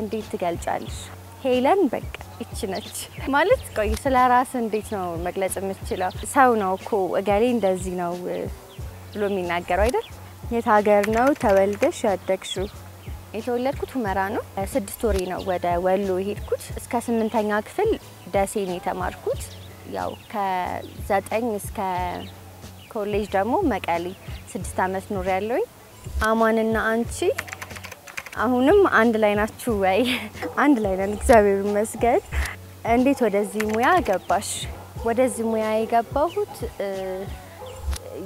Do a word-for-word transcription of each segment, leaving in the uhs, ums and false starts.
እንዴት ትገልጫለሽ ሄለን በቃ እቺ ነች ማለት ቆይ ስለ ራስ እንዴት ነው መግለጽ የምትችለው ሰው ነው እኮ እገሌ እንደዚህ ነው ብሎ የሚናገረው አይደል የት ሀገር ነው ተወልደሽ ያደግሽው የተወለድኩት ሁመራ ነው ስድስት ወር ነው ወደ ወሎ ሄድኩት እስከ ስምንተኛ ክፍል ደሴ ነው ተማርኩት ያው ከ9 እስከ ኮሌጅ ደግሞ መቀሌ ስድስት አመት ኖር ያለኝ አማንና አንቺ አሁንም አንድ ላይ ናችሁ ወይ አንድ ላይ ነን እግዚአብሔር ይመስገን እንዴት ወደዚህ ሙያ ገባሽ ወደዚህ ሙያ የገባሁት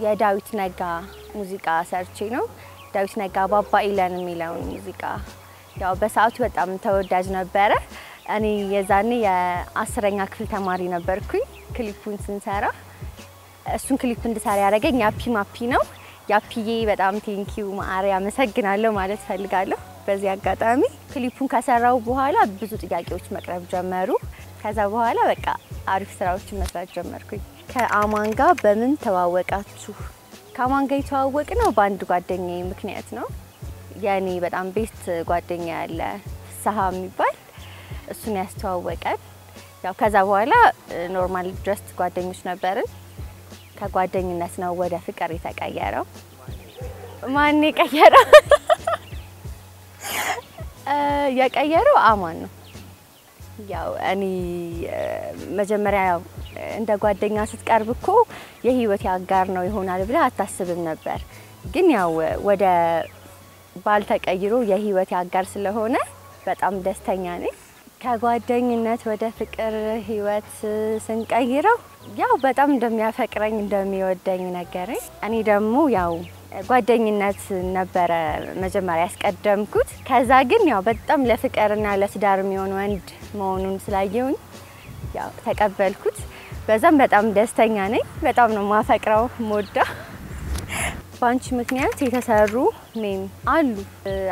የዳዊት ነጋ ሙዚቃ ሰርቼ ነው ዳዊት ነጋ ባባ ኢላን ሚላውን ሙዚቃ ያው በሰዓቱ በጣም ተወዳጅ ነበር እኔ የዛኔ የ10ኛ ክፍል ተማሪ ነበርኩኝ ክሊፑን ስንሰራ እሱን ክሊፕ እንድሰራ ያረጋኝ ያፒ ማፒ ነው ያፒዬ በጣም ቴንክ ዩ ማሪያ መሰግናለሁ ማለት ፈልጋለሁ በዚህ አጋጣሚ ክሊፑን ካሰራው በኋላ ብዙ ጥያቄዎች መቅረብ ጀመሩ ከዛ በኋላ በቃ አሪፍ ስራዎችን መስራት ጀመርኩኝ ከአማን ጋር በምን ተዋወቃችሁ ካማን ጋር ተዋወቅ ነው ባንድ ጓደኛዬ ምክንያት ነው ያኔ በጣም ቤስት ጓደኛ ያለ ሰሃም ይባል እሱን ያስተዋወቀን ያው ከዛ በኋላ ኖርማሊ ጀስት ጓደኞች ነበርን ከጓደኝነት ነው ወደ ፍቅር የተቀየረው ማን ይቀየረው እ ያቀየረው አማን ነው ያው እኔ መጀመሪያ እንደ ጓደኛ ስትቀርብኮ የህይወት ያጋር ነው ይሆናል ብለ አታስብም ነበር ግን ያው ወደ ባል ተቀይሮ የህይወት ያጋር ስለሆነ በጣም ደስተኛ ነኝ ከጓደኝነት ወደ ፍቅር ህይወት ስንቀይረው ያው በጣም እንደሚያፈቅረኝ እንደሚወደኝ ነገረኝ እኔ ደግሞ ያው ጓደኝነት ነበር መጀመሪያ ያስቀደምኩት ከዛ ግን ያው በጣም ለፍቅርና ለስዳር የሚሆን ወንድ መሆኑን ስላየሁኝ ያው ተቀበልኩት በዛም በጣም ደስተኛ ነኝ በጣም ነው ማፈቅረው ሞዳ ባንቺ ምክንያት የተሰሩ ሜም አሉ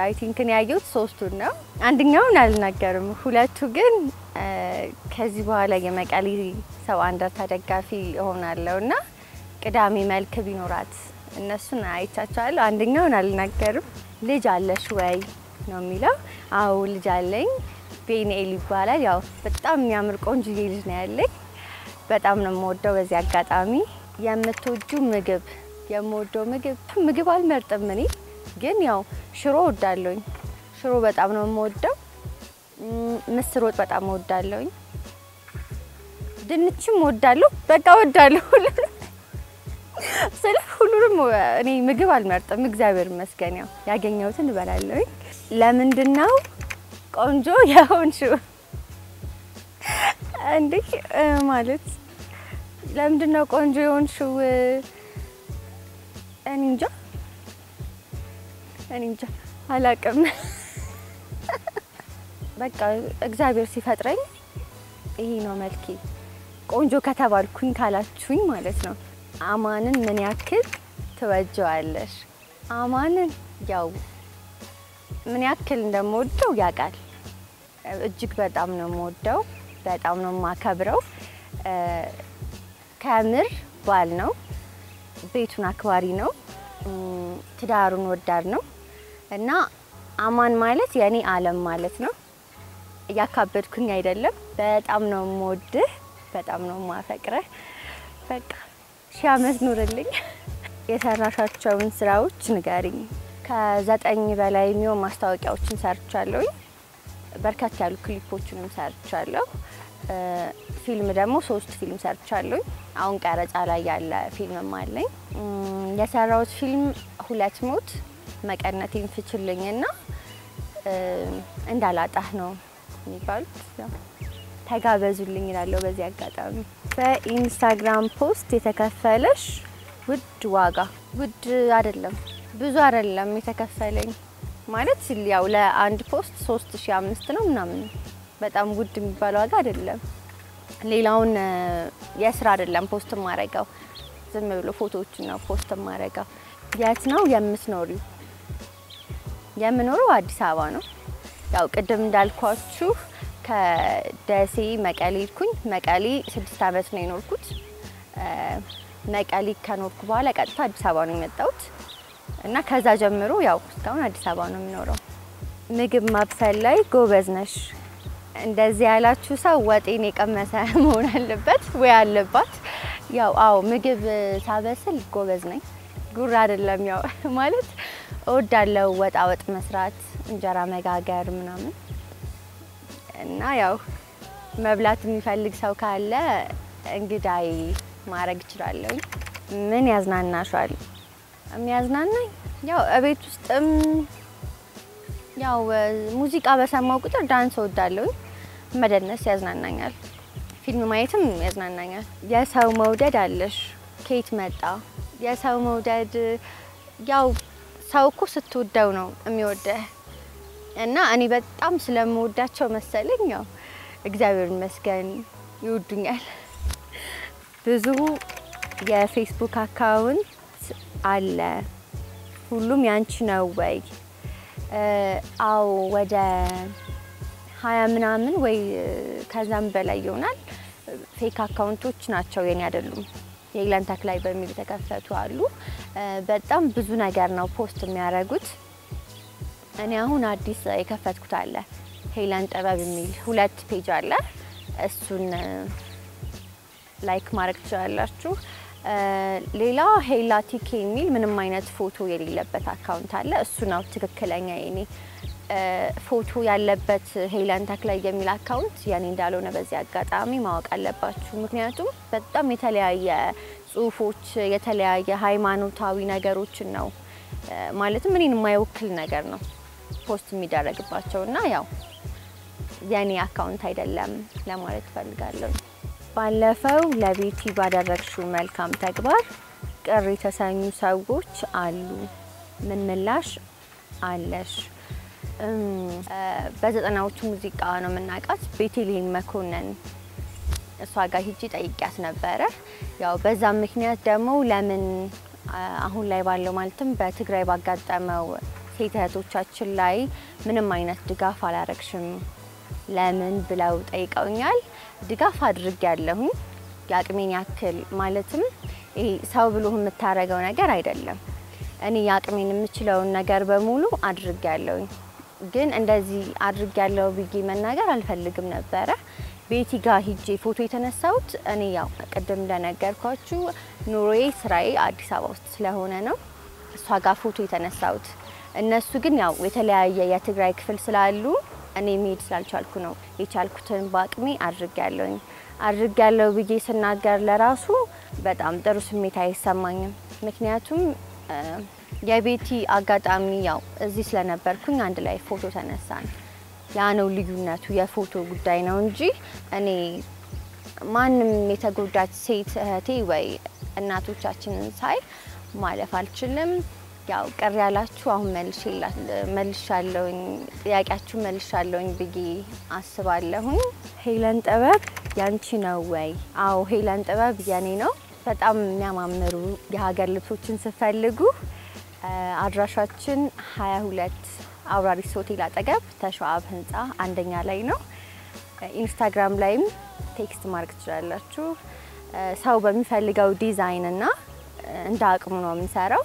አይ ቲንክ እኔ ያየሁት ሶስቱን ነው አንደኛውን አልናገርም ሁለቱ ግን ከዚህ በኋላ የመቀሌ ሰው አንደር ተደጋፊ ሆናለውና ቅዳሜ መልክ ቢኖራት እነሱን አይታቻለሁ አንደኛውን አልናገርም ልጅ አለሽ ወይ ነው የሚለው አው ልጅ አለኝ ቤኔል ይባላል ያው በጣም የሚያምር ቆንጆ ልጅ ነው ያለኝ በጣም ነው የምወደው በዚህ አጋጣሚ የምትወጁ ምግብ የምወደው ምግብ ምግብ አልመርጥም እኔ ግን ያው ሽሮ ወዳለኝ ሽሮ በጣም ነው የምወደው ምስር ወጥ በጣም ወዳለኝ ድንችም ወዳለሁ በቃ ወዳለሁ ስለ ሁሉም እኔ ምግብ አልመርጥም እግዚአብሔር ይመስገን ያው ያገኘሁትን እበላለሁ ለምንድን ነው ቆንጆ ያሆንሽው እንዴ ማለት ለምንድን ነው ቆንጆ ያሆንሽው እንንጃ እንንጃ አላቀም በቃ እግዚአብሔር ሲፈጥረኝ ይሄ ነው መልኪ ቆንጆ ከተባልኩኝ ካላችሁኝ ማለት ነው አማንን ምን ያክል ተወጀዋለሽ አማንን ያው ምን ያክል እንደምወደው ያቃል እጅግ በጣም ነው የምወደው በጣም ነው ማከብረው ካምር ባል ነው ቤቱን አክባሪ ነው ትዳሩን ወዳድ ነው እና አማን ማለት ያኔ ዓለም ማለት ነው ያካበድኩኝ አይደለም በጣም ነው የምወድህ በጣም ነው ማፈቅረህ በቃ ሻመት ኑርልኝ የሰራሻቸውን ስራዎች ንገሪኝ ከ9 በላይ ነው ማስታወቂያዎችን ሰርቻለሁ በርካታ ያሉ ክሊፖችንም ሰርቻለሁ ፊልም ደግሞ ሶስት ፊልም ሰርቻለሁ አሁን ቀረጻ ላይ ያለ ፊልምም አለኝ የሰራሁት ፊልም ሁለት ሞት መቀነቴን ፍችልኝና እንዳላጣህ ነው የሚባሉት ተጋበዙልኝ ይላልው በዚህ አጋጣሚ በኢንስታግራም ፖስት የተከፈለሽ ውድ ዋጋ ውድ አይደለም ብዙ አይደለም የተከፈለኝ ማለት ያው ለአንድ ፖስት ሶስት ሺህ አምስት መቶ ነው ምናምን በጣም ውድ የሚባለው ዋጋ አይደለም ሌላውን ያስራ አይደለም ፖስት ማረጋው ዝም ብሎ ፎቶዎችን ነው ፖስት ማረጋው ያት ነው የምትኖሪው የምኖረው አዲስ አበባ ነው ያው ቀደም እንዳልኳችሁ ከደሴ መቀሌ ሄድኩኝ መቀሌ ስድስት አመት ነው የኖርኩት መቀሌ ከኖርኩ በኋላ ቀጥታ አዲስ አበባ ነው የመጣሁት እና ከዛ ጀምሮ ያው ስታውን አዲስ አበባ ነው የምኖረው ምግብ ማብሰል ላይ ጎበዝ ነሽ እንደዚህ ያላችሁ ሰው ወጤን የቀመሰ መሆን አለበት ወይ አለበት ያው አው ምግብ ሳበስል ጎበዝ ነኝ ጉራ አይደለም ያው ማለት እወዳለሁ ወጣ ወጥ መስራት እንጀራ መጋገር ምናምን እና ያው መብላት የሚፈልግ ሰው ካለ እንግዳይ ማረግ ይችላልኝ ምን ያዝናናሻል የሚያዝናናኝ ያው እቤት ውስጥም ያው ሙዚቃ በሰማው ቁጥር ዳንስ ወዳለሁ መደነስ ያዝናናኛል ፊልም ማየትም ያዝናናኛል ያሳው መውደድ አለሽ ኬት መጣ ያሳው መውደድ ያው ሳውኩ ስትወደው ነው የሚወደህ እና እኔ በጣም ስለምወዳቸው መሰለኝ ያው እግዚአብሔር ይመስገን ይወዱኛል ብዙ የፌስቡክ አካውንት አለ ሁሉም ያንቺ ነው ወይ አው ወደ ሃያ ምናምን ወይ ከዛም በላይ ይሆናል ፌክ አካውንቶች ናቸው የኔ አይደሉም የግላን ታክ ላይ በሚል ተከፈቱ አሉ በጣም ብዙ ነገር ነው ፖስት የሚያደርጉት እኔ አሁን አዲስ የከፈትኩት አለ ሄላን ጠባብ የሚል ሁለት ፔጅ አለ እሱን ላይክ ማድረግ ትችላላችሁ ሌላ ሄላ ቲኬ የሚል ምንም አይነት ፎቶ የሌለበት አካውንት አለ እሱ ነው ትክክለኛ የኔ ፎቶ ያለበት ሄላን ታክ ላይ የሚል አካውንት ያኔ እንዳልሆነ በዚህ አጋጣሚ ማወቅ አለባችሁ ምክንያቱም በጣም የተለያየ ጽሁፎች የተለያየ ሃይማኖታዊ ነገሮች ነው ማለት ምንን የማይወክል ነገር ነው ፖስት የሚደረግባቸውና ያው ያኔ አካውንት አይደለም ለማለት ፈልጋለሁ ባለፈው ለቤቲ ባደረግሽው መልካም ተግባር ቅር የተሰኙ ሰዎች አሉ ምን ምላሽ አለሽ በዘጠናዎቹ ሙዚቃ ነው መናቃት ቤቴሊን መኮንን እሷ ጋር ሂጂ ጠይቂያት ነበር ያው በዛ ምክንያት ደግሞ ለምን አሁን ላይ ባለው ማለትም በትግራይ ባጋጠመው ሴታቶቻችን ላይ ምንም አይነት ድጋፍ አላረክሽም ለምን ብለው ጠይቀውኛል ድጋፍ አድርጌያለሁ ያቅሜን ያክል ማለትም ይሄ ሰው ብሎ የምታረገው ነገር አይደለም እኔ ያቅሜን የምችለው ነገር በሙሉ አድርጌያለሁ ግን እንደዚህ አድርጌያለሁ ብዬ መናገር አልፈልግም ነበር ቤቲ ጋር ሄጄ ፎቶ የተነሳሁት እኔ ያው ቀደም እንደነገርኳችሁ ኑሮዬ ስራዬ አዲስ አበባ ውስጥ ስለሆነ ነው እሷ ጋር ፎቶ የተነሳሁት እነሱ ግን ያው የተለያየ የትግራይ ክፍል ስላሉ እኔ ሜድ ስላልቻልኩ ነው የቻልኩትን ባቅሜ አድርጌያለሁኝ አድርጌያለሁ ብዬ ስናገር ለራሱ በጣም ጥሩ ስሜት አይሰማኝም ምክንያቱም የቤቲ አጋጣሚ ያው እዚህ ስለነበርኩኝ አንድ ላይ ፎቶ ተነሳን ያ ነው ልዩነቱ የፎቶ ጉዳይ ነው እንጂ እኔ ማንም የተጎዳች ሴት እህቴ ወይ እናቶቻችንን ሳይ ማለፍ አልችልም ያው ቀር ያላችሁ አሁን መልሽላት መልሻለሁኝ ጥያቄያችሁ መልሻለሁኝ ብዬ አስባለሁ ሄላን ጠበብ ያንቺ ነው ወይ አው ሄላን ጠበብ ያኔ ነው በጣም የሚያማምሩ የሀገር ልብሶችን ስፈልጉ አድራሻችን ሃያ ሁለት አውራሪስ ሆቴል አጠገብ ተሻዋብ ህንጻ አንደኛ ላይ ነው ኢንስታግራም ላይም ቴክስት ማርክ ትችላላችሁ ሰው በሚፈልገው ዲዛይን እና እንደ አቅሙ ነው የምንሰራው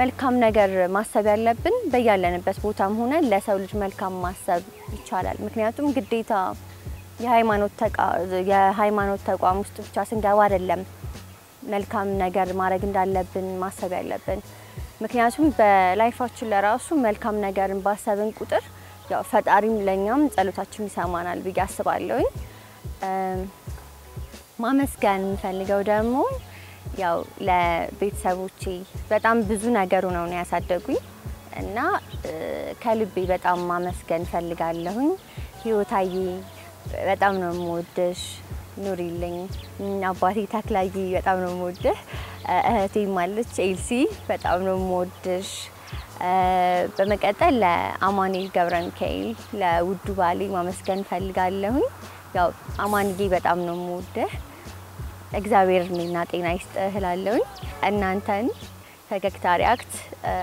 መልካም ነገር ማሰብ ያለብን በያለንበት ቦታም ሆነ ለሰው ልጅ መልካም ማሰብ ይቻላል ምክንያቱም ግዴታ የሃይማኖት ተቃ የሃይማኖት ተቋም ውስጥ ብቻ ስንገባ አይደለም መልካም ነገር ማረግ እንዳለብን ማሰብ ያለብን ምክንያቱም በላይፋችን ለራሱ መልካም ነገርን ባሰብን ቁጥር ያው ፈጣሪም ለኛም ጸሎታችን ይሰማናል ብዬ አስባለሁ ማመስገን ፈልገው ደግሞ ያው ለቤተሰቦቼ በጣም ብዙ ነገር ነው ያሳደጉኝ እና ከልቤ በጣም ማመስገን ፈልጋለሁ ህይወታዬ በጣም ነው የምወደሽ ኑሪልኝ አባቴ ታክላጂ በጣም ነው የምወደሽ እህቴ ማለች ኤልሲ በጣም ነው የምወደሽ በመቀጠል ለአማኑኤል ገብረሚካኤል ለውዱ ባሌ ማመስገን ፈልጋለሁ ያው አማኑኤል በጣም ነው የምወደሽ እግዚአብሔር ሊና ጤና ይስጥህላለሁ እናንተን ፈገግታ ሪአክት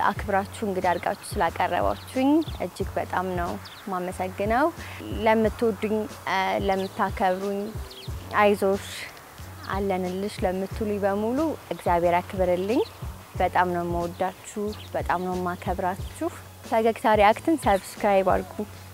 አክብራችሁ እንግዳርጋችሁ ስላቀረባችሁኝ እጅግ በጣም ነው ማመሰግነው ለምትወዱኝ ለምታከብሩኝ አይዞሽ አለንልሽ ለምትሉኝ በሙሉ እግዚአብሔር አክብርልኝ በጣም ነው መወዳችሁ በጣም ነው ማከብራችሁ ፈገግታ ሪአክትን ሰብስክራይብ አድርጉ